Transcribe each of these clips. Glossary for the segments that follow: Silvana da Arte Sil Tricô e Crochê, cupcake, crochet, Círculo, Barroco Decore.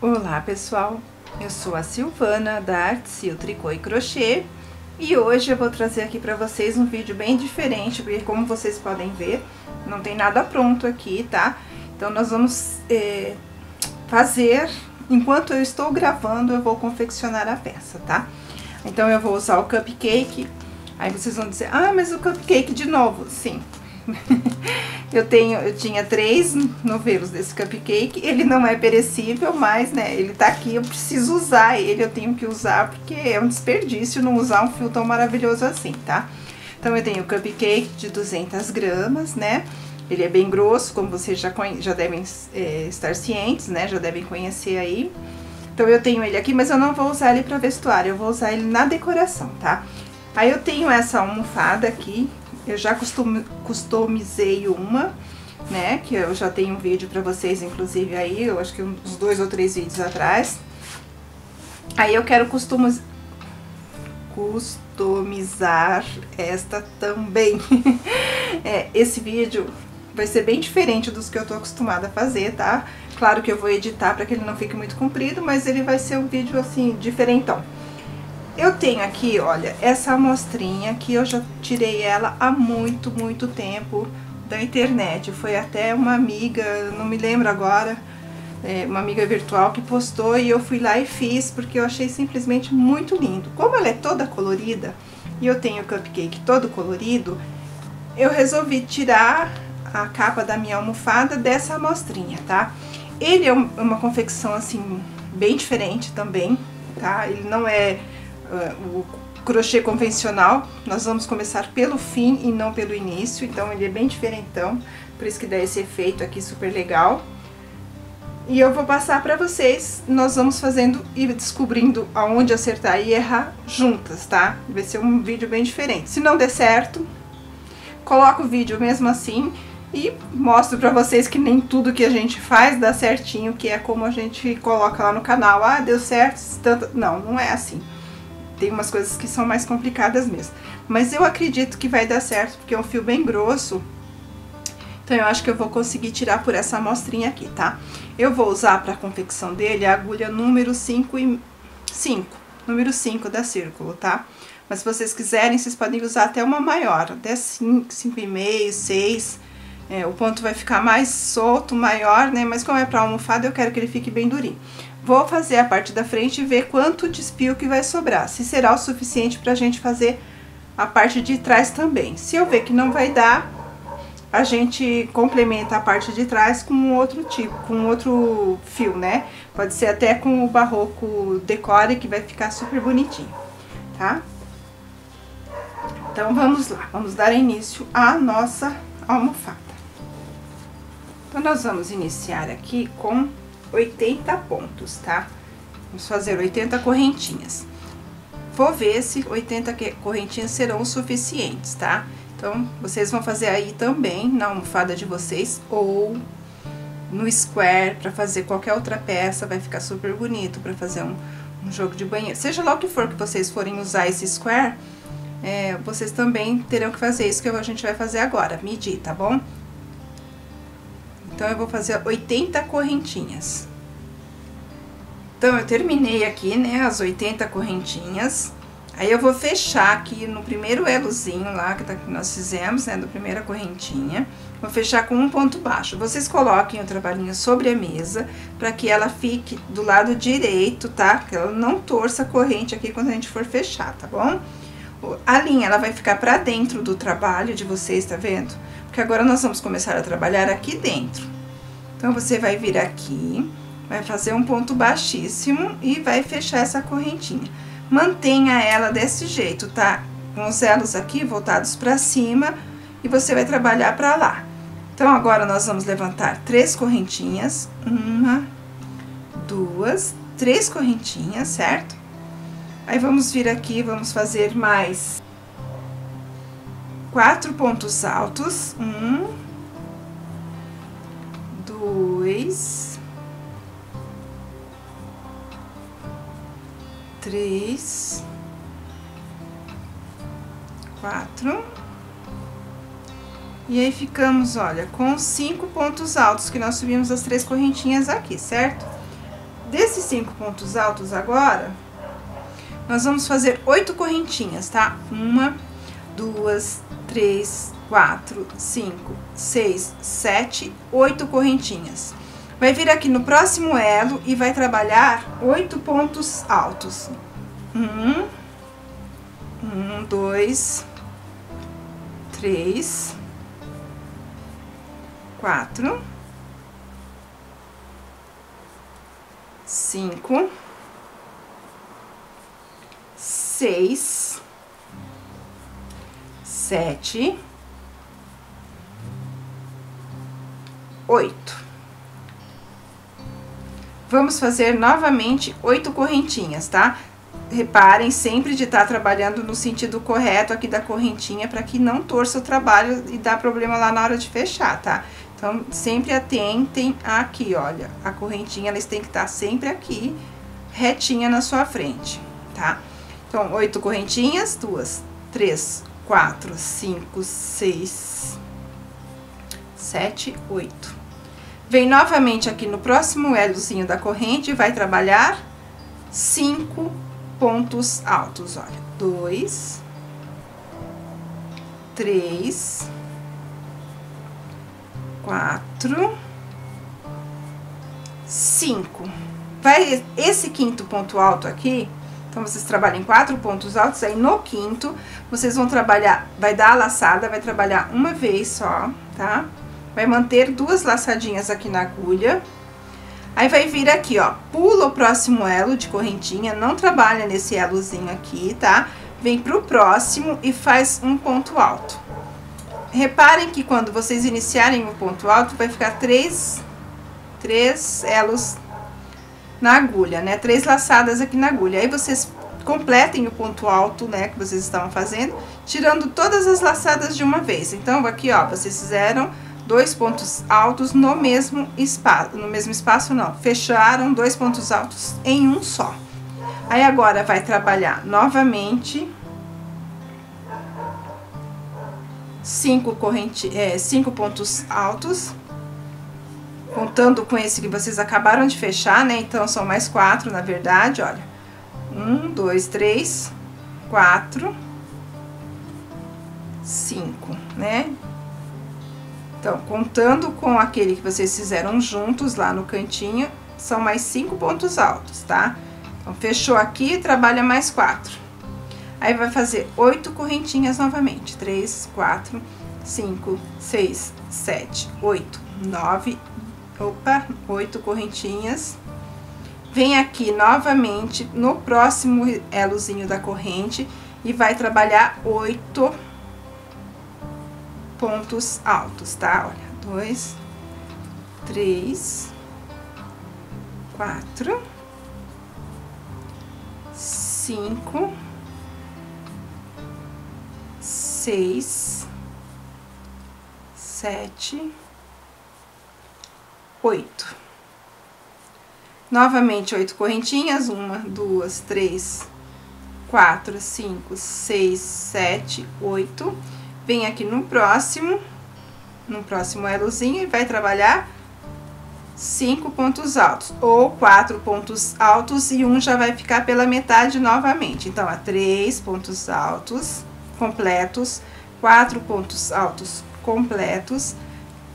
Olá pessoal, eu sou a Silvana da Arte Sil Tricô e Crochê e hoje eu vou trazer aqui para vocês um vídeo bem diferente, porque como vocês podem ver, não tem nada pronto aqui, tá? Então nós vamos fazer, enquanto eu estou gravando, eu vou confeccionar a peça, tá? Então eu vou usar o cupcake, aí vocês vão dizer, ah, mas o cupcake de novo, sim. Eu tinha 3 novelos desse cupcake, ele não é perecível, mas né, ele tá aqui, eu preciso usar ele, eu tenho que usar porque é um desperdício não usar um fio tão maravilhoso assim, tá? Então eu tenho o cupcake de 200 gramas, né? Ele é bem grosso, como vocês já devem estar cientes, né? Já devem conhecer aí. Então eu tenho ele aqui, mas eu não vou usar ele pra vestuário, eu vou usar ele na decoração, tá? Aí eu tenho essa almofada aqui. Eu já customizei uma, né, que eu já tenho um vídeo pra vocês, inclusive, aí, eu acho que uns 2 ou 3 vídeos atrás. Aí eu quero customizar esta também. Esse vídeo vai ser bem diferente dos que eu tô acostumada a fazer, tá? Claro que eu vou editar pra que ele não fique muito comprido, mas ele vai ser um vídeo, assim, diferentão. Eu tenho aqui, olha, essa amostrinha que eu já tirei ela há muito, muito tempo da internet. Foi até uma amiga, não me lembro agora, uma amiga virtual que postou e eu fui lá e fiz porque eu achei simplesmente muito lindo. Como ela é toda colorida e eu tenho o cupcake todo colorido, eu resolvi tirar a capa da minha almofada dessa amostrinha, tá? Ele é uma confecção, assim, bem diferente também, tá? Ele não é o crochê convencional, nós vamos começar pelo fim e não pelo início, então ele é bem diferentão, por isso que dá esse efeito aqui super legal. E eu vou passar pra vocês, nós vamos fazendo e descobrindo aonde acertar e errar juntas, tá? Vai ser um vídeo bem diferente. Se não der certo, coloco o vídeo mesmo assim e mostro pra vocês que nem tudo que a gente faz dá certinho, que é como a gente coloca lá no canal, ah, deu certo, tanto... não, não é assim. Tem umas coisas que são mais complicadas mesmo. Mas eu acredito que vai dar certo, porque é um fio bem grosso. Então, eu acho que eu vou conseguir tirar por essa amostrinha aqui, tá? Eu vou usar para a confecção dele a agulha número 5, número 5 da Círculo, tá? Mas se vocês quiserem, vocês podem usar até uma maior, até 5,5, 6. O ponto vai ficar mais solto, maior, né? Mas como é para almofada, eu quero que ele fique bem durinho. Vou fazer a parte da frente e ver quanto de espio que vai sobrar, se será o suficiente pra gente fazer a parte de trás também. Se eu ver que não vai dar, a gente complementa a parte de trás com um outro tipo, com outro fio, né? Pode ser até com o Barroco Decore, que vai ficar super bonitinho, tá? Então, vamos lá, vamos dar início à nossa almofada. Então, nós vamos iniciar aqui com 80 pontos, tá? Vamos fazer 80 correntinhas. Vou ver se 80 correntinhas serão suficientes, tá? Então, vocês vão fazer aí também na almofada de vocês ou no square pra fazer qualquer outra peça, vai ficar super bonito pra fazer um jogo de banheiro. Seja lá o que for que vocês forem usar esse square, vocês também terão que fazer isso que a gente vai fazer agora, medir, tá bom? Então, eu vou fazer 80 correntinhas. Então, eu terminei aqui, né, as 80 correntinhas. Aí, eu vou fechar aqui no primeiro elozinho lá que nós fizemos, né, da primeira correntinha. Vou fechar com um ponto baixo. Vocês coloquem o trabalhinho sobre a mesa pra que ela fique do lado direito, tá? Que ela não torça a corrente aqui quando a gente for fechar, tá bom? A linha, ela vai ficar pra dentro do trabalho de vocês, tá vendo? Porque agora nós vamos começar a trabalhar aqui dentro. Então, você vai vir aqui, vai fazer um ponto baixíssimo e vai fechar essa correntinha. Mantenha ela desse jeito, tá? Com os elos aqui voltados pra cima e você vai trabalhar pra lá. Então, agora nós vamos levantar 3 correntinhas. 1, 2, 3 correntinhas, certo? Aí, vamos vir aqui, vamos fazer mais 4 pontos altos, 1, 2, 3, 4, e aí ficamos, olha, com 5 pontos altos que nós subimos as 3 correntinhas aqui, certo? Desses 5 pontos altos agora, nós vamos fazer 8 correntinhas, tá? 1, 2, 3, 4, 5, 6, 7, 8 correntinhas. Vai vir aqui no próximo elo e vai trabalhar 8 pontos altos. 1, 2, 3, 4, 5, 6, 7, 8. Vamos fazer novamente 8 correntinhas, tá? Reparem sempre de estar trabalhando no sentido correto aqui da correntinha, para que não torça o trabalho e dá problema lá na hora de fechar, tá? Então, sempre atentem aqui, olha, a correntinha, elas têm que estar sempre aqui, retinha na sua frente, tá? Então, 8 correntinhas, 2, 3, 4, 5, 6, 7, 8. Vem novamente aqui no próximo elozinho da corrente e vai trabalhar 5 pontos altos, olha. 2, 3, 4, 5. Vai esse quinto ponto alto aqui, então vocês trabalham em 4 pontos altos, aí no quinto, vocês vão trabalhar, vai dar a laçada, vai trabalhar uma vez só, tá? Vai manter 2 laçadinhas aqui na agulha. Aí vai vir aqui, ó, pula o próximo elo de correntinha, não trabalha nesse elozinho aqui, tá? Vem pro próximo e faz um ponto alto. Reparem que quando vocês iniciarem o ponto alto, vai ficar 3 elos na agulha, né? 3 laçadas aqui na agulha. Aí vocês completem o ponto alto, né, que vocês estavam fazendo, tirando todas as laçadas de uma vez. Então, aqui, ó, vocês fizeram 2 pontos altos no mesmo espaço, fecharam 2 pontos altos em um só. Aí agora vai trabalhar novamente 5 pontos altos, contando com esse que vocês acabaram de fechar, né? Então são mais 4, na verdade, olha. 1, 2, 3, 4, 5, né? Então, contando com aquele que vocês fizeram juntos lá no cantinho, são mais 5 pontos altos, tá? Então, fechou aqui e trabalha mais 4. Aí, vai fazer 8 correntinhas novamente. 3, 4, 5, 6, 7, 8, 9. Opa, 8 correntinhas. Vem aqui novamente no próximo elozinho da corrente e vai trabalhar 8 pontos altos, tá? Olha, 2, 3, 4, 5, 6, 7, 8. Novamente 8 correntinhas, 1, 2, 3, 4, 5, 6, 7, 8. Vem aqui no próximo elozinho e vai trabalhar 5 pontos altos, ou 4 pontos altos e um já vai ficar pela metade novamente. Então, há 3 pontos altos completos, 4 pontos altos completos.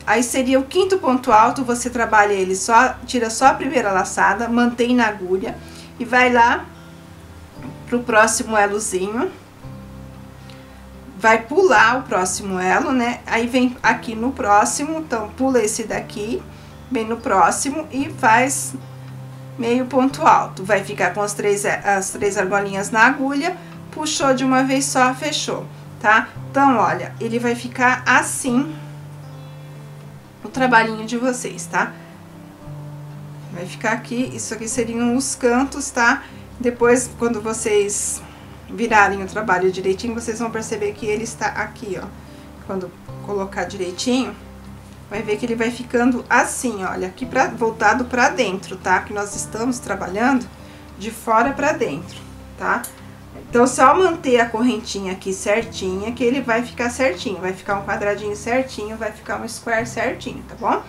Aí seria o quinto ponto alto, você trabalha ele só, tira só a primeira laçada, mantém na agulha e vai lá pro próximo elozinho. Vai pular o próximo elo, né? Aí vem aqui no próximo, então pula esse daqui, vem no próximo e faz meio ponto alto. Vai ficar com as três argolinhas na agulha, puxou de uma vez só, fechou, tá? Então, olha, ele vai ficar assim o trabalhinho de vocês, tá? Vai ficar aqui, isso aqui seriam os cantos, tá? Depois, quando vocês virarem o trabalho direitinho, vocês vão perceber que ele está aqui, ó. Quando colocar direitinho, vai ver que ele vai ficando assim, olha, aqui voltado pra dentro, tá? Que nós estamos trabalhando de fora pra dentro, tá? Então, só manter a correntinha aqui certinha, que ele vai ficar certinho. Vai ficar um quadradinho certinho, vai ficar um square certinho, tá bom?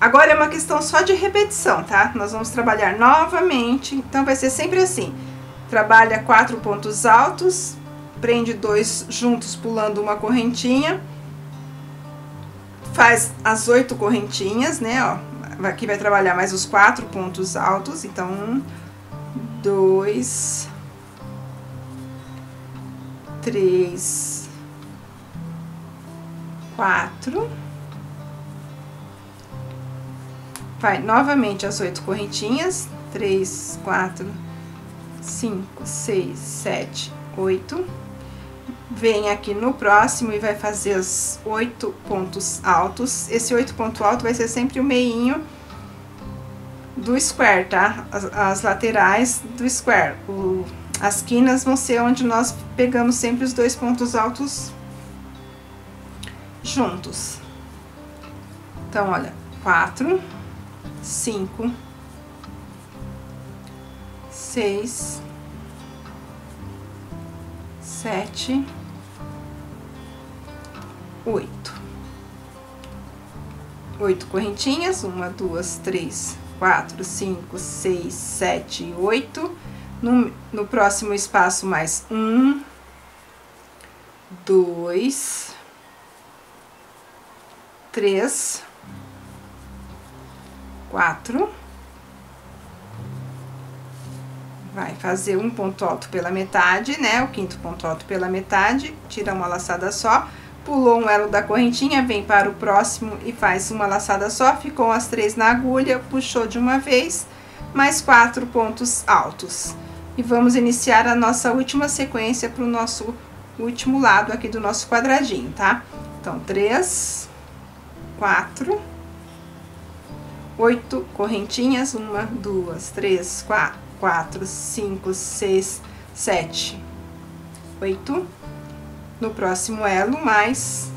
Agora é uma questão só de repetição, tá? Nós vamos trabalhar novamente, então vai ser sempre assim. Trabalha 4 pontos altos, prende 2 juntos pulando uma correntinha. Faz as 8 correntinhas, né, ó. Aqui vai trabalhar mais os 4 pontos altos, então 1, 2, 3, 4... Vai novamente as 8 correntinhas, 3, 4, 5, 6, 7, 8. Vem aqui no próximo e vai fazer os 8 pontos altos. Esse 8 ponto alto vai ser sempre o meinho do square, tá? As laterais do square. As quinas vão ser onde nós pegamos sempre os 2 pontos altos juntos. Então, olha, 4, 5, 6, 7, 8. 8 correntinhas, 1, 2, 3, 4, 5, 6, 7, 8. No próximo espaço, mais 1, 2, 3, 4. Vai fazer um ponto alto pela metade, né? O quinto ponto alto pela metade, tira uma laçada só, pulou um elo da correntinha, vem para o próximo e faz uma laçada só, ficou as 3 na agulha, puxou de uma vez, mais 4 pontos altos. E vamos iniciar a nossa última sequência para o nosso último lado aqui do nosso quadradinho, tá? Então, 3, 4... 8 correntinhas, 1, 2, 3, 4, 5, 6, 7, 8. No próximo elo, mais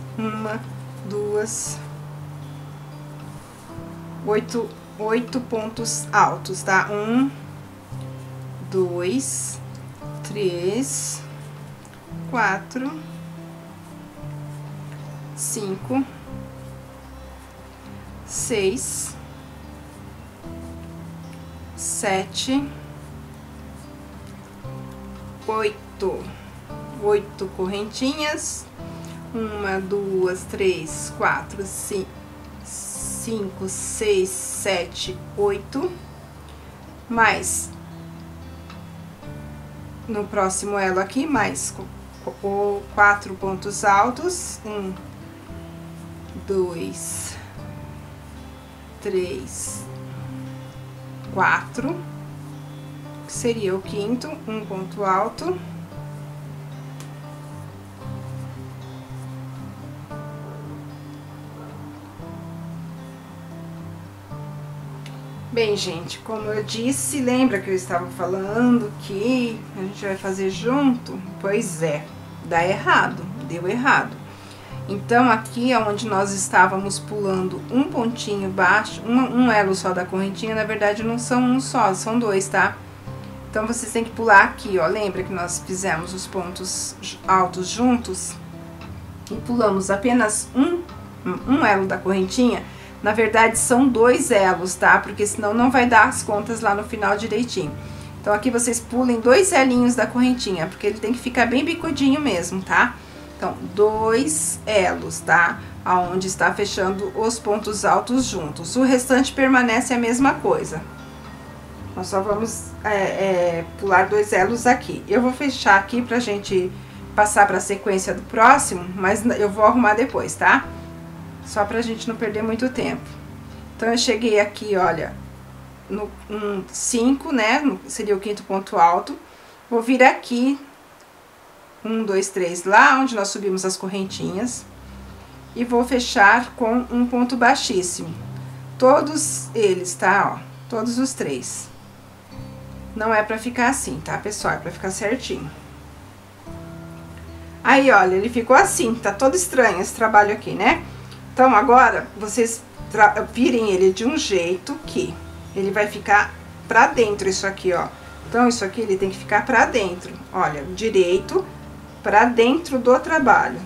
8 pontos altos, tá? 1, 2, 3, 4, 5, 6, 7, 8. 8 correntinhas, 1, 2, 3, 4, 5, 6, 7, 8. Mais no próximo elo aqui, mais 4 pontos altos, 1, 2, 3, 4, que seria o quinto, um ponto alto, bem, gente. Como eu disse, lembra que eu estava falando que a gente vai fazer junto? Pois é, dá errado, deu errado. Então, aqui é onde nós estávamos pulando um pontinho baixo, um elo só da correntinha, na verdade não são um só, são 2, tá? Então, vocês têm que pular aqui, ó, lembra que nós fizemos os pontos altos juntos? E pulamos apenas um elo da correntinha, na verdade são 2 elos, tá? Porque senão não vai dar as contas lá no final direitinho. Então, aqui vocês pulem 2 elinhos da correntinha, porque ele tem que ficar bem bicudinho mesmo, tá? Então, 2 elos, tá? Aonde está fechando os pontos altos juntos. O restante permanece a mesma coisa. Nós só vamos pular 2 elos aqui. Eu vou fechar aqui pra gente passar pra sequência do próximo, mas eu vou arrumar depois, tá? Só pra gente não perder muito tempo. Então, eu cheguei aqui, olha, no 5, né? Seria o quinto ponto alto. Vou vir aqui. 1, 2, 3, lá onde nós subimos as correntinhas, e vou fechar com um ponto baixíssimo. Todos eles, tá? Ó, todos os 3. Não é pra ficar assim, tá, pessoal? É pra ficar certinho. Aí, olha, ele ficou assim, tá todo estranho esse trabalho aqui, né? Então, agora, vocês virem ele de um jeito que ele vai ficar pra dentro, isso aqui, ó. Então, isso aqui ele tem que ficar pra dentro, olha, direito... pra dentro do trabalho,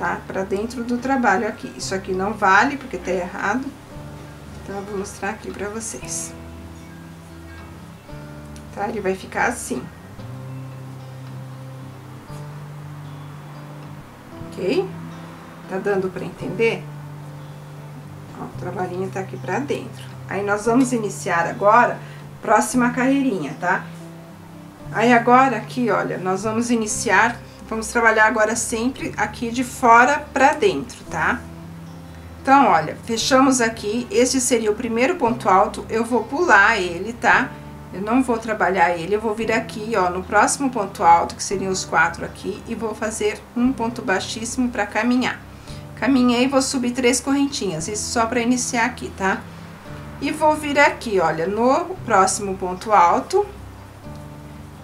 tá? Pra dentro do trabalho aqui. Isso aqui não vale, porque tá errado. Então, eu vou mostrar aqui pra vocês. Tá? Ele vai ficar assim. Ok? Tá dando pra entender? Ó, o trabalhinho tá aqui pra dentro. Aí, nós vamos iniciar agora a próxima carreirinha, tá? Aí, agora aqui, olha, nós vamos iniciar... Vamos trabalhar agora sempre aqui de fora pra dentro, tá? Então, olha, fechamos aqui. Este seria o primeiro ponto alto. Eu vou pular ele, tá? Eu não vou trabalhar ele. Eu vou vir aqui, ó, no próximo ponto alto, que seriam os 4 aqui. E vou fazer um ponto baixíssimo pra caminhar. Caminhei, vou subir 3 correntinhas. Isso só pra iniciar aqui, tá? E vou vir aqui, olha, no próximo ponto alto...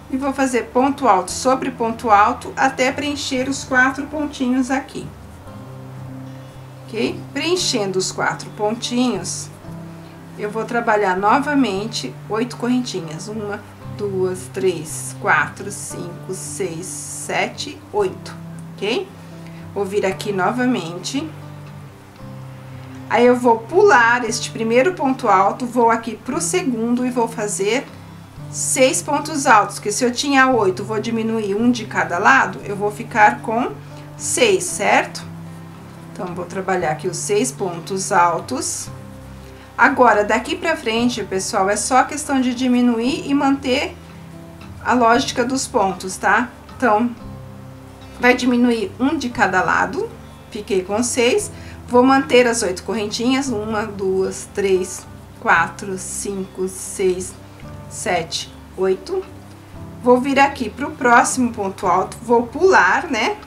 E vou fazer ponto alto sobre ponto alto até preencher os 4 pontinhos aqui. Ok? Preenchendo os 4 pontinhos, eu vou trabalhar novamente 8 correntinhas. 1, 2, 3, 4, 5, 6, 7, 8. Ok? Vou vir aqui novamente. Aí, eu vou pular este primeiro ponto alto, vou aqui pro segundo e vou fazer... 6 pontos altos, que se eu tinha 8, vou diminuir um de cada lado, eu vou ficar com 6, certo? Então, vou trabalhar aqui os 6 pontos altos. Agora, daqui pra frente, pessoal, é só questão de diminuir e manter a lógica dos pontos, tá? Então, vai diminuir um de cada lado, fiquei com 6, vou manter as 8 correntinhas, 1, 2, 3, 4, 5, 6, 7, 8. Vou vir aqui pro próximo ponto alto, vou pular, né?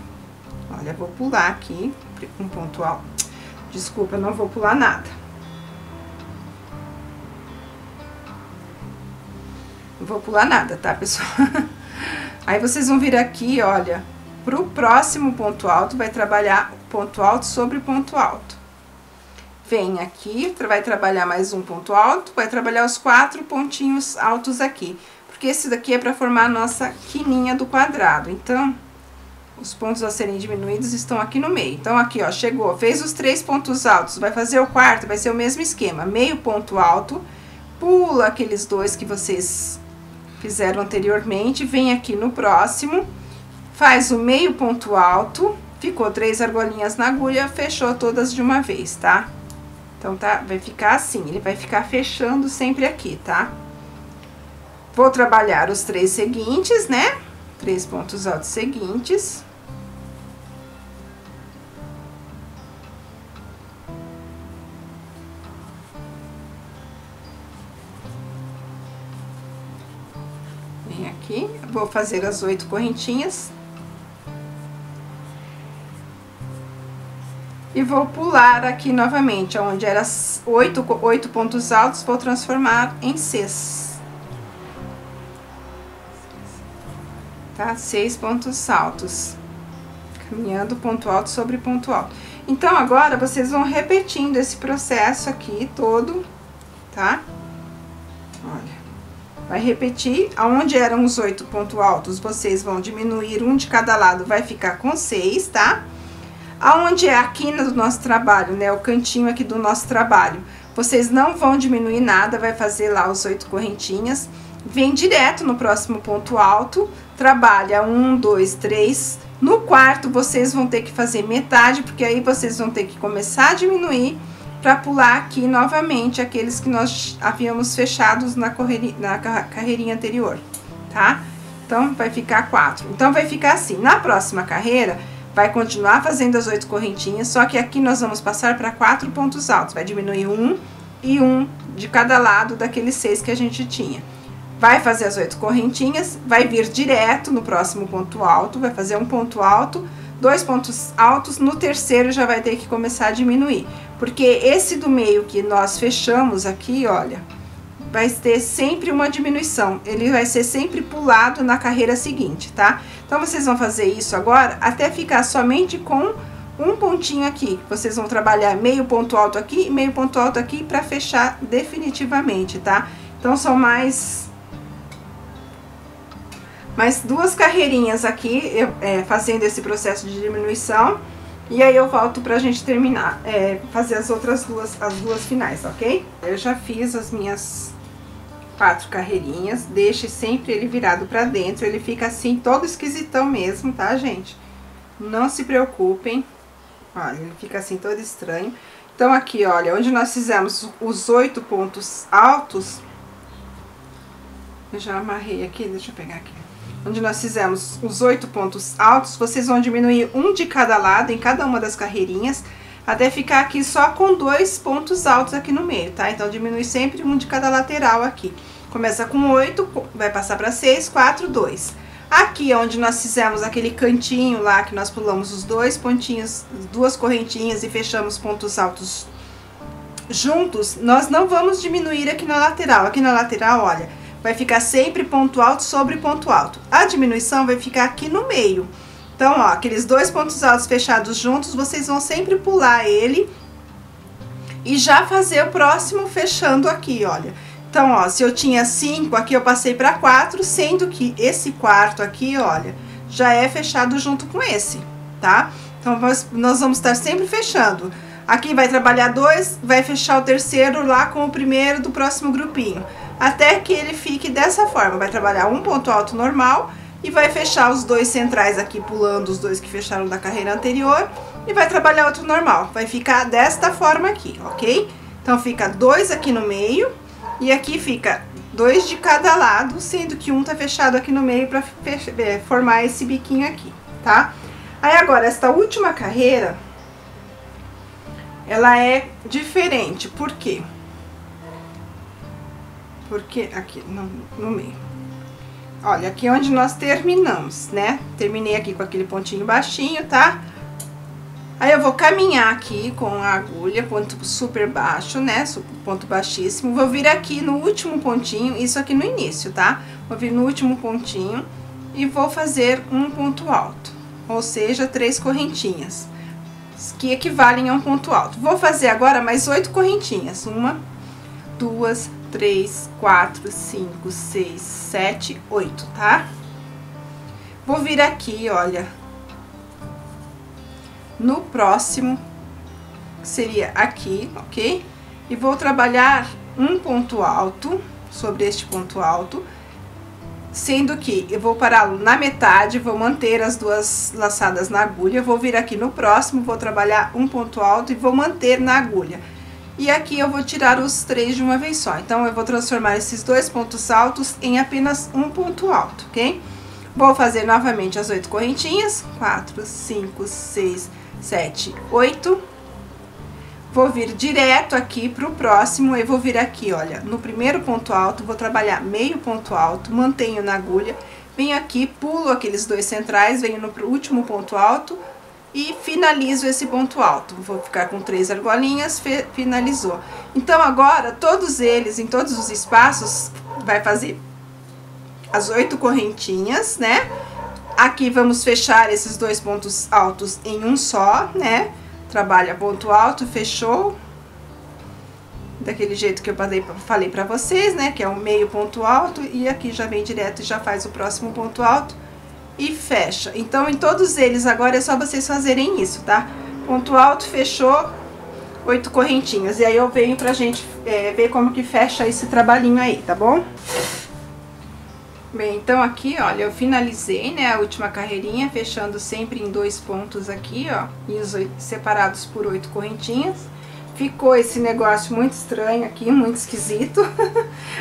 Olha, vou pular aqui um ponto alto. Desculpa, eu não vou pular nada. Não vou pular nada, tá, pessoal? Aí, vocês vão vir aqui, olha, pro próximo ponto alto, vai trabalhar ponto alto sobre ponto alto. Vem aqui, vai trabalhar mais um ponto alto, vai trabalhar os 4 pontinhos altos aqui. Porque esse daqui é para formar a nossa quininha do quadrado. Então, os pontos a serem diminuídos estão aqui no meio. Então, aqui, ó, chegou, fez os 3 pontos altos, vai fazer o quarto, vai ser o mesmo esquema. Meio ponto alto, pula aqueles 2 que vocês fizeram anteriormente, vem aqui no próximo, faz o meio ponto alto, ficou 3 argolinhas na agulha, fechou todas de uma vez, tá? Então, tá? Vai ficar assim, ele vai ficar fechando sempre aqui, tá? Vou trabalhar os 3 seguintes, né? 3 pontos altos seguintes. Vem aqui, vou fazer as 8 correntinhas. E vou pular aqui novamente, onde era 8 pontos altos, vou transformar em 6. Tá? 6 pontos altos. Caminhando ponto alto sobre ponto alto. Então, agora, vocês vão repetindo esse processo aqui todo, tá? Olha. Vai repetir, aonde eram os 8 pontos altos, vocês vão diminuir um de cada lado, vai ficar com 6, tá? Aonde é a quina do nosso trabalho, né? O cantinho aqui do nosso trabalho. Vocês não vão diminuir nada, vai fazer lá os 8 correntinhas. Vem direto no próximo ponto alto, trabalha 1, 2, 3. No quarto, vocês vão ter que fazer metade, porque aí vocês vão ter que começar a diminuir para pular aqui novamente aqueles que nós havíamos fechados na carreirinha anterior, tá? Então, vai ficar 4. Então, vai ficar assim. Na próxima carreira... Vai continuar fazendo as 8 correntinhas, só que aqui nós vamos passar para 4 pontos altos. Vai diminuir um e um de cada lado daqueles 6 que a gente tinha. Vai fazer as 8 correntinhas, vai vir direto no próximo ponto alto, vai fazer um ponto alto, 2 pontos altos, no terceiro já vai ter que começar a diminuir. Porque esse do meio que nós fechamos aqui, olha, vai ter sempre uma diminuição. Ele vai ser sempre pulado na carreira seguinte, tá? Então, vocês vão fazer isso agora até ficar somente com um pontinho aqui. Vocês vão trabalhar meio ponto alto aqui e meio ponto alto aqui pra fechar definitivamente, tá? Então, são mais 2 carreirinhas aqui, fazendo esse processo de diminuição. E aí eu volto pra gente terminar, fazer as outras duas, as duas finais, ok? Eu já fiz as minhas 4 carreirinhas, deixe sempre ele virado pra dentro, ele fica assim todo esquisitão mesmo, tá, gente? Não se preocupem, olha, ele fica assim todo estranho. Então aqui, olha, onde nós fizemos os 8 pontos altos, eu já amarrei aqui, deixa eu pegar aqui. Onde nós fizemos os 8 pontos altos, vocês vão diminuir um de cada lado em cada uma das carreirinhas, até ficar aqui só com 2 pontos altos aqui no meio, tá? Então, diminui sempre um de cada lateral aqui. Começa com 8, vai passar pra 6, 4, 2. Aqui, onde nós fizemos aquele cantinho lá, que nós pulamos os 2 pontinhos, 2 correntinhas e fechamos pontos altos juntos, nós não vamos diminuir aqui na lateral. Aqui na lateral, olha... vai ficar sempre ponto alto sobre ponto alto. A diminuição vai ficar aqui no meio. Então, ó, aqueles 2 pontos altos fechados juntos, vocês vão sempre pular ele e já fazer o próximo fechando aqui, olha. Então, ó, se eu tinha 5, aqui eu passei pra 4, sendo que esse quarto aqui, olha, já é fechado junto com esse, tá? Então, nós vamos estar sempre fechando. Aqui vai trabalhar 2, vai fechar o terceiro lá com o primeiro do próximo grupinho. Até que ele fique dessa forma, vai trabalhar um ponto alto normal e vai fechar os 2 centrais aqui, pulando os 2 que fecharam da carreira anterior, e vai trabalhar outro normal, vai ficar desta forma aqui, ok? Então, fica 2 aqui no meio e aqui fica 2 de cada lado, sendo que um tá fechado aqui no meio pra formar esse biquinho aqui, tá? Aí, agora, esta última carreira, ela é diferente, por quê? Porque aqui no meio, olha, aqui onde nós terminamos, né? Terminei aqui com aquele pontinho baixinho, tá? Aí eu vou caminhar aqui com a agulha, ponto super baixo, né? Ponto baixíssimo. Vou vir aqui no último pontinho, isso aqui no início, tá? Vou vir no último pontinho e vou fazer um ponto alto, ou seja, 3 correntinhas, que equivalem a um ponto alto. Vou fazer agora mais 8 correntinhas, 1, 2, 3, 4, 5, 6, 7, 8, tá? Vou vir aqui, olha, no próximo, que seria aqui, ok? E vou trabalhar um ponto alto sobre este ponto alto, sendo que eu vou pará-lo na metade, vou manter as 2 laçadas na agulha, vou vir aqui no próximo, vou trabalhar um ponto alto e vou manter na agulha. E aqui eu vou tirar os 3 de uma vez só. Então, eu vou transformar esses 2 pontos altos em apenas um ponto alto, ok? Vou fazer novamente as 8 correntinhas. 4, 5, 6, 7, 8. Vou vir direto aqui pro próximo e vou vir aqui, olha, no primeiro ponto alto, vou trabalhar meio ponto alto, mantenho na agulha, venho aqui, pulo aqueles 2 centrais, venho no último ponto alto... e finalizo esse ponto alto. Vou ficar com 3 argolinhas, finalizou. Então, agora, todos eles, em todos os espaços, vai fazer as 8 correntinhas, né? Aqui, vamos fechar esses 2 pontos altos em um só, né? Trabalha ponto alto, fechou. Daquele jeito que eu falei pra vocês, né? Que é um meio ponto alto, e aqui já vem direto e já faz o próximo ponto alto. E fecha. Então, em todos eles, agora é só vocês fazerem isso, tá? Ponto alto, fechou, 8 correntinhas. E aí, eu venho pra gente ver como que fecha esse trabalhinho aí, tá bom? Bem, então, aqui, olha, eu finalizei, né, a última carreirinha, fechando sempre em 2 pontos aqui, ó. E os 8, separados por 8 correntinhas. Ficou esse negócio muito estranho aqui, muito esquisito.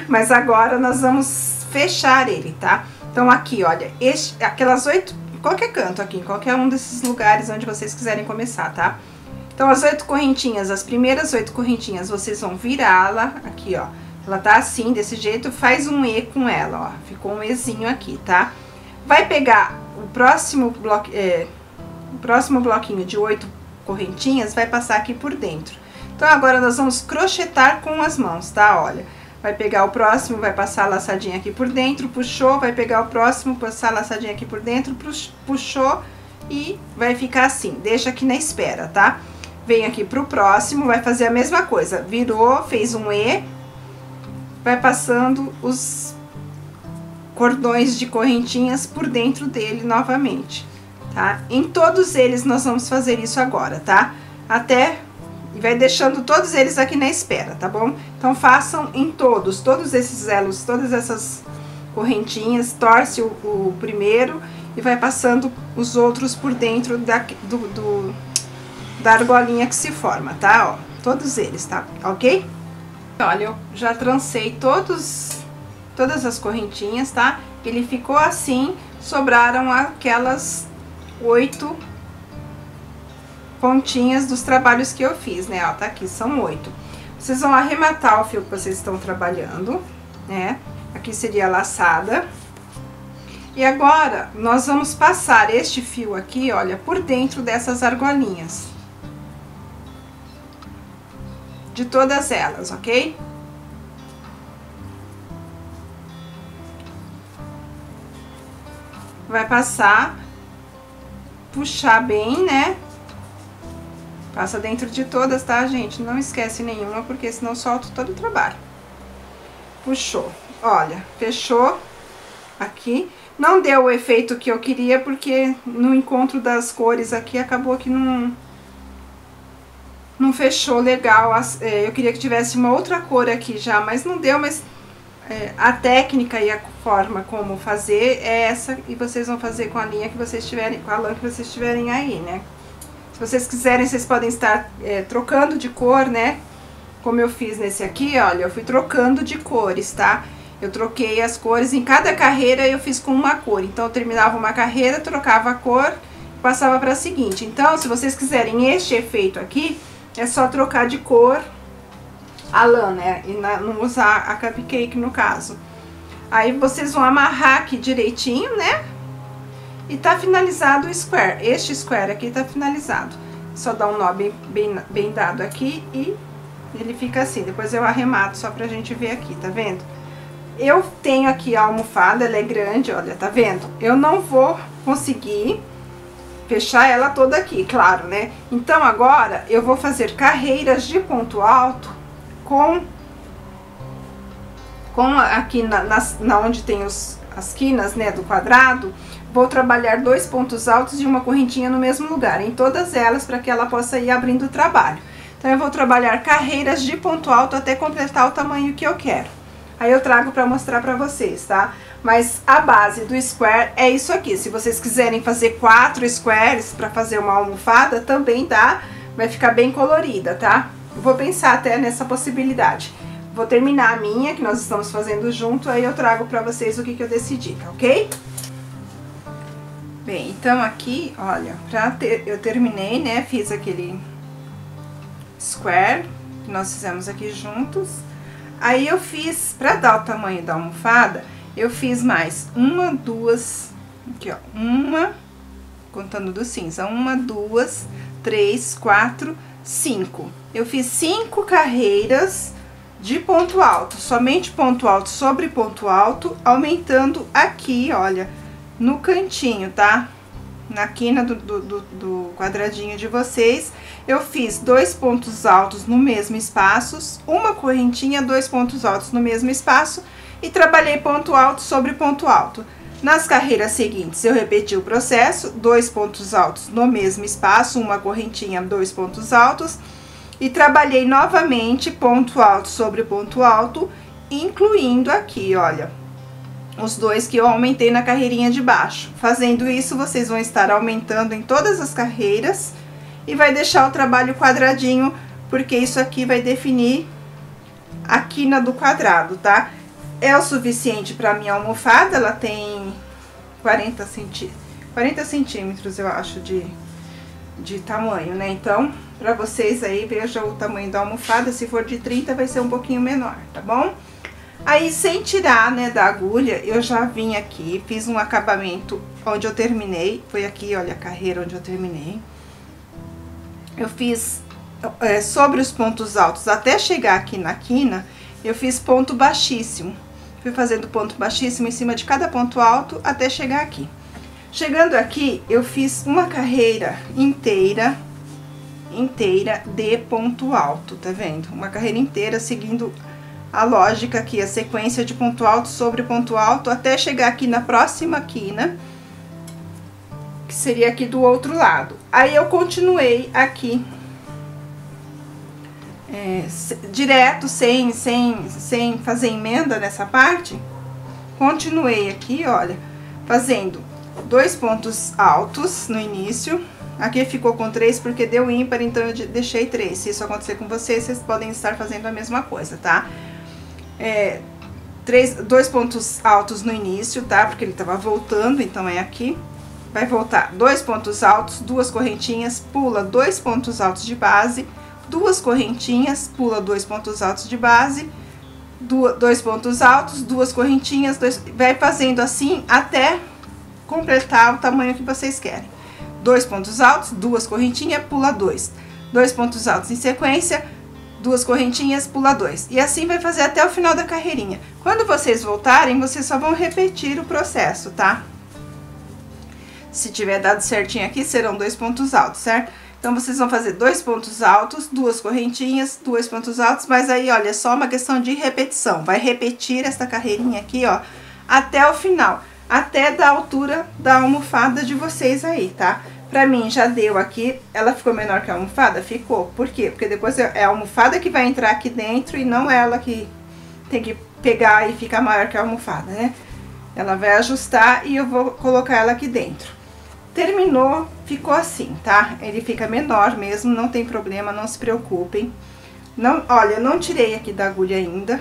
Mas agora, nós vamos fechar ele, tá? Então, aqui, olha, aquelas 8, qualquer canto aqui, qualquer um desses lugares onde vocês quiserem começar, tá? Então, as 8 correntinhas, as primeiras 8 correntinhas, vocês vão virá-la, aqui, ó, ela tá assim, desse jeito, faz um E com ela, ó, ficou um Ezinho aqui, tá? Vai pegar o próximo, próximo bloquinho de 8 correntinhas, vai passar aqui por dentro. Então, agora, nós vamos crochetar com as mãos, tá? Olha... vai pegar o próximo, vai passar a laçadinha aqui por dentro, puxou, vai pegar o próximo, passar a laçadinha aqui por dentro, puxou e vai ficar assim. Deixa aqui na espera, tá? Vem aqui pro próximo, vai fazer a mesma coisa. Virou, fez um E, vai passando os cordões de correntinhas por dentro dele novamente. tá? Em todos eles nós vamos fazer isso agora, tá? Até... E vai deixando todos eles aqui na espera, tá bom? Então façam em todos esses elos, todas essas correntinhas, torce o primeiro e vai passando os outros por dentro da argolinha que se forma, tá? Ó, todos eles, tá? Ok? Olha, eu já trancei todas as correntinhas, tá? Ele ficou assim, sobraram aquelas 8 pontinhas dos trabalhos que eu fiz, né? Ó, tá aqui, são 8. Vocês vão arrematar o fio que vocês estão trabalhando, né? Aqui seria a laçada. E agora, nós vamos passar este fio aqui, olha, por dentro dessas argolinhas. De todas elas, ok? Vai passar, puxar bem, né? Passa dentro de todas, tá, gente? Não esquece nenhuma, porque senão solto todo o trabalho. Puxou. Olha, fechou aqui. Não deu o efeito que eu queria, porque no encontro das cores aqui, acabou que não fechou legal. Eu queria que tivesse uma outra cor aqui já, mas não deu, mas a técnica e a forma como fazer é essa. E vocês vão fazer com a linha que vocês tiverem, com a lã que vocês tiverem aí, né? Se vocês quiserem, vocês podem estar trocando de cor, né? Como eu fiz nesse aqui, olha, eu fui trocando de cores, tá? Eu troquei as cores, em cada carreira eu fiz com uma cor. Então, eu terminava uma carreira, trocava a cor, passava para a seguinte. Então, se vocês quiserem este efeito aqui, é só trocar de cor a lã, né? E não usar a cupcake, no caso. Aí, vocês vão amarrar aqui direitinho, né? E tá finalizado o square. Este square aqui tá finalizado. Só dá um nó bem dado aqui e ele fica assim. Depois eu arremato só pra gente ver aqui, tá vendo? Eu tenho aqui a almofada, ela é grande, olha, tá vendo? Eu não vou conseguir fechar ela toda aqui, claro, né? Então agora eu vou fazer carreiras de ponto alto com aqui na onde tem as quinas, né, do quadrado. Vou trabalhar 2 pontos altos e uma correntinha no mesmo lugar, em todas elas, para que ela possa ir abrindo o trabalho. Então, eu vou trabalhar carreiras de ponto alto até completar o tamanho que eu quero. Aí, eu trago para mostrar para vocês, tá? Mas a base do square é isso aqui. Se vocês quiserem fazer 4 squares para fazer uma almofada, também dá. Vai ficar bem colorida, tá? Eu vou pensar até nessa possibilidade. Vou terminar a minha, que nós estamos fazendo junto, aí eu trago para vocês o que eu decidi, tá ok? Bem, então aqui, olha, eu terminei, né, fiz aquele square que nós fizemos aqui juntos. Aí eu fiz, pra dar o tamanho da almofada, eu fiz mais uma, duas, aqui ó, uma, contando do cinza, uma, duas, 3, 4, 5. Eu fiz 5 carreiras de ponto alto, somente ponto alto sobre ponto alto, aumentando aqui, olha, no cantinho, tá? Na quina do quadradinho de vocês, eu fiz 2 pontos altos no mesmo espaço, uma correntinha, 2 pontos altos no mesmo espaço e trabalhei ponto alto sobre ponto alto. Nas carreiras seguintes, eu repeti o processo, 2 pontos altos no mesmo espaço, uma correntinha, 2 pontos altos e trabalhei novamente ponto alto sobre ponto alto, incluindo aqui, olha, os 2 que eu aumentei na carreirinha de baixo. Fazendo isso, vocês vão estar aumentando em todas as carreiras e vai deixar o trabalho quadradinho, porque isso aqui vai definir a quina do quadrado, tá? É o suficiente para minha almofada, ela tem 40 centímetros, eu acho, de tamanho, né? Então, para vocês aí, vejam o tamanho da almofada, se for de 30 vai ser um pouquinho menor, tá bom? Aí, sem tirar, né, da agulha, eu já vim aqui, fiz um acabamento onde eu terminei. Foi aqui, olha, a carreira onde eu terminei. Eu fiz sobre os pontos altos, até chegar aqui na quina, eu fiz ponto baixíssimo. Fui fazendo ponto baixíssimo em cima de cada ponto alto até chegar aqui. Chegando aqui, eu fiz uma carreira inteira de ponto alto, tá vendo? Uma carreira inteira seguindo a lógica aqui, a sequência de ponto alto sobre ponto alto, até chegar aqui na próxima quina, seria aqui do outro lado. Aí eu continuei aqui direto, sem fazer emenda nessa parte. Continuei aqui, olha, fazendo dois pontos altos no início. Aqui ficou com 3 porque deu ímpar, então eu deixei 3. Se isso acontecer com vocês, vocês podem estar fazendo a mesma coisa, tá? Dois pontos altos no início, tá? Porque ele tava voltando, então é aqui. Vai voltar dois pontos altos, duas correntinhas, pula dois pontos altos de base, duas correntinhas, pula dois pontos altos de base, dois pontos altos, duas correntinhas, vai fazendo assim até completar o tamanho que vocês querem. Dois pontos altos, duas correntinhas, pula 2. Dois pontos altos em sequência, duas correntinhas, pula 2. E assim vai fazer até o final da carreirinha. Quando vocês voltarem, vocês só vão repetir o processo, tá? Se tiver dado certinho aqui, serão dois pontos altos, certo? Então, vocês vão fazer dois pontos altos, duas correntinhas, dois pontos altos. Mas aí, olha, é só uma questão de repetição. Vai repetir esta carreirinha aqui, ó, até o final. Até da altura da almofada de vocês aí, tá? Pra mim, já deu aqui, ela ficou menor que a almofada? Ficou. Por quê? Porque depois é a almofada que vai entrar aqui dentro e não ela que tem que pegar e ficar maior que a almofada, né? Ela vai ajustar e eu vou colocar ela aqui dentro. Terminou, ficou assim, tá? Ele fica menor mesmo, não tem problema, não se preocupem. Não, olha, eu não tirei aqui da agulha ainda.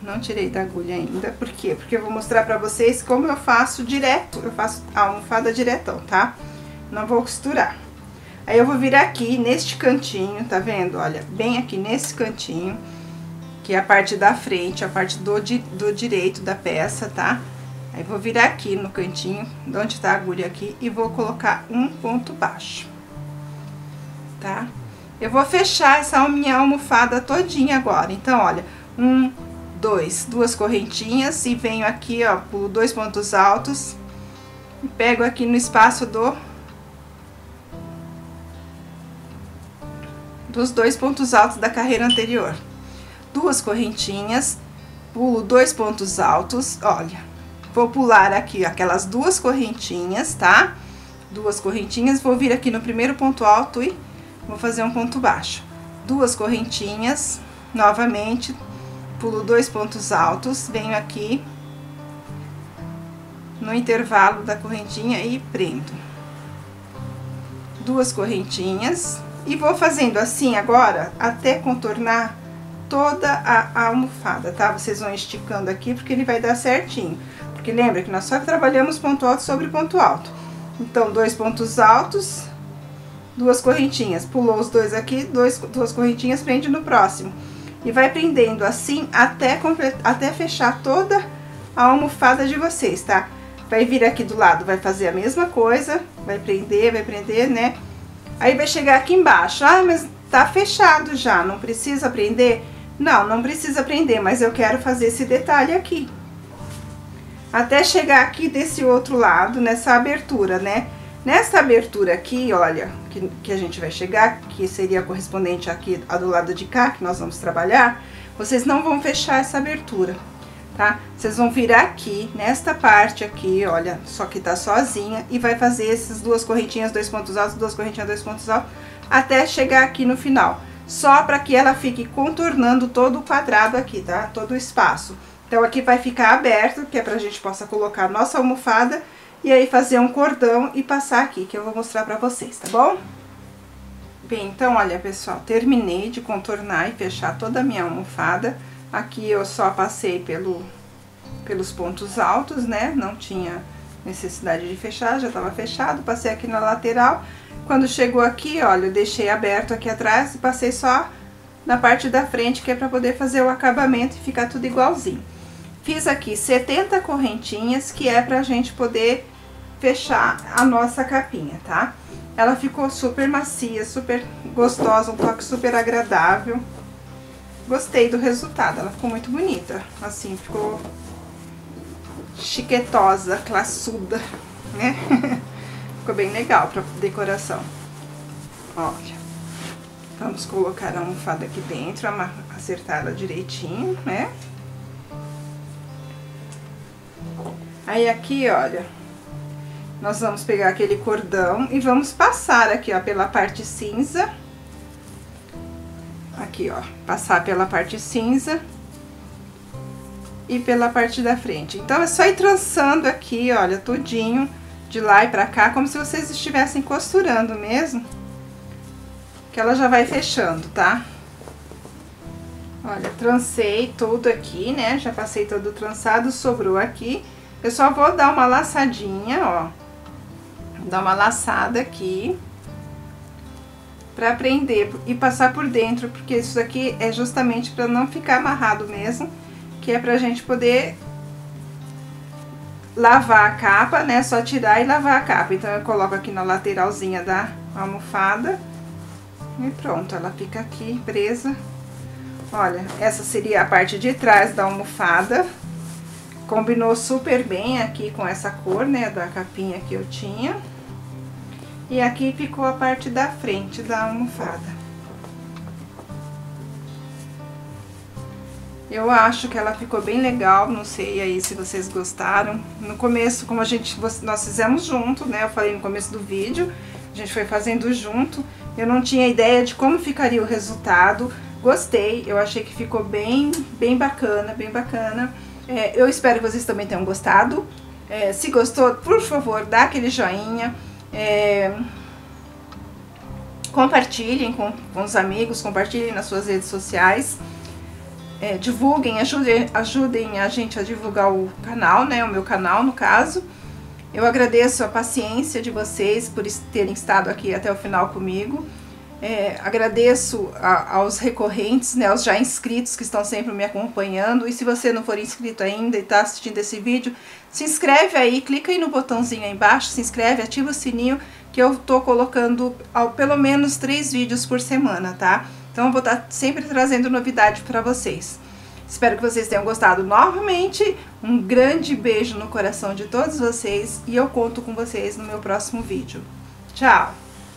Não tirei da agulha ainda, por quê? Porque eu vou mostrar pra vocês como eu faço direto, eu faço a almofada diretão, tá? Não vou costurar. Aí eu vou vir aqui neste cantinho, tá vendo? Olha, bem aqui nesse cantinho, que é a parte da frente, a parte do direito da peça, tá? Aí vou virar aqui no cantinho, de onde tá a agulha aqui, e vou colocar um ponto baixo, tá? Eu vou fechar essa minha almofada todinha agora, então, olha, duas correntinhas e venho aqui, ó, pulo dois pontos altos e pego aqui no espaço dos dois pontos altos da carreira anterior. Duas correntinhas, pulo dois pontos altos, olha, vou pular aqui aquelas duas correntinhas, tá? Duas correntinhas, vou vir aqui no primeiro ponto alto e vou fazer um ponto baixo. Duas correntinhas, novamente, pulo dois pontos altos, venho aqui no intervalo da correntinha e prendo. Duas correntinhas e vou fazendo assim agora até contornar toda a almofada, tá? Vocês vão esticando aqui porque ele vai dar certinho. Porque lembra que nós só trabalhamos ponto alto sobre ponto alto. Então, dois pontos altos, duas correntinhas. Pulou os dois aqui, duas correntinhas, prende no próximo. E vai prendendo assim até fechar toda a almofada de vocês, tá? Vai vir aqui do lado, vai fazer a mesma coisa, vai prender, né? Aí vai chegar aqui embaixo, ah, mas tá fechado já, não precisa prender? Não, não precisa prender, mas eu quero fazer esse detalhe aqui. Até chegar aqui desse outro lado, nessa abertura, né? Nessa abertura aqui, olha, que a gente vai chegar, que seria correspondente aqui do lado de cá, que nós vamos trabalhar, vocês não vão fechar essa abertura, tá? Vocês vão virar aqui, nesta parte aqui, olha, só que tá sozinha, e vai fazer essas duas correntinhas, dois pontos altos, duas correntinhas, dois pontos altos, até chegar aqui no final. Só pra que ela fique contornando todo o quadrado aqui, tá? Todo o espaço. Então, aqui vai ficar aberto, que é pra gente possa colocar a nossa almofada, e aí fazer um cordão e passar aqui, que eu vou mostrar pra vocês, tá bom? Bem, então, olha, pessoal, terminei de contornar e fechar toda a minha almofada. Aqui eu só passei pelos pontos altos, né? Não tinha necessidade de fechar, já tava fechado. Passei aqui na lateral. Quando chegou aqui, olha, eu deixei aberto aqui atrás e passei só na parte da frente, que é pra poder fazer o acabamento e ficar tudo igualzinho. Fiz aqui 70 correntinhas, que é pra gente poder fechar a nossa capinha, tá? Ela ficou super macia, super gostosa, um toque super agradável. Gostei do resultado, ela ficou muito bonita, assim, ficou chiquetosa, classuda, né? Ficou bem legal pra decoração. Olha, vamos colocar a almofada aqui dentro, acertar ela direitinho, né? Aí aqui, olha, nós vamos pegar aquele cordão e vamos passar aqui, ó, pela parte cinza. Aqui, ó, passar pela parte cinza e pela parte da frente. Então, é só ir trançando aqui, olha, tudinho, de lá e pra cá, como se vocês estivessem costurando mesmo. Que ela já vai fechando, tá? Olha, trancei tudo aqui, né? Já passei todo trançado, sobrou aqui. Eu só vou dar uma laçadinha, ó. Dar uma laçada aqui. Pra prender e passar por dentro, porque isso daqui é justamente pra não ficar amarrado mesmo. Que é pra gente poder lavar a capa, né? Só tirar e lavar a capa. Então, eu coloco aqui na lateralzinha da almofada. E pronto, ela fica aqui presa. Olha, essa seria a parte de trás da almofada. Combinou super bem aqui com essa cor, né, da capinha que eu tinha. E aqui ficou a parte da frente da almofada. Eu acho que ela ficou bem legal, não sei aí se vocês gostaram. No começo, como nós fizemos junto, né, eu falei no começo do vídeo, a gente foi fazendo junto. Eu não tinha ideia de como ficaria o resultado. Gostei, eu achei que ficou bem bacana, bem bacana. Eu espero que vocês também tenham gostado. Se gostou, por favor, dá aquele joinha. Compartilhem com os amigos, compartilhem nas suas redes sociais. Divulguem, ajudem a gente a divulgar o canal, né? O meu canal, no caso. Eu agradeço a paciência de vocês por terem estado aqui até o final comigo. Agradeço aos recorrentes, né, aos já inscritos que estão sempre me acompanhando. E se você não for inscrito ainda e está assistindo esse vídeo, se inscreve aí, clica aí no botãozinho aí embaixo, se inscreve, ativa o sininho, que eu tô colocando pelo menos 3 vídeos por semana, tá? Então eu vou estar sempre trazendo novidade para vocês. Espero que vocês tenham gostado novamente. Um grande beijo no coração de todos vocês e eu conto com vocês no meu próximo vídeo. Tchau!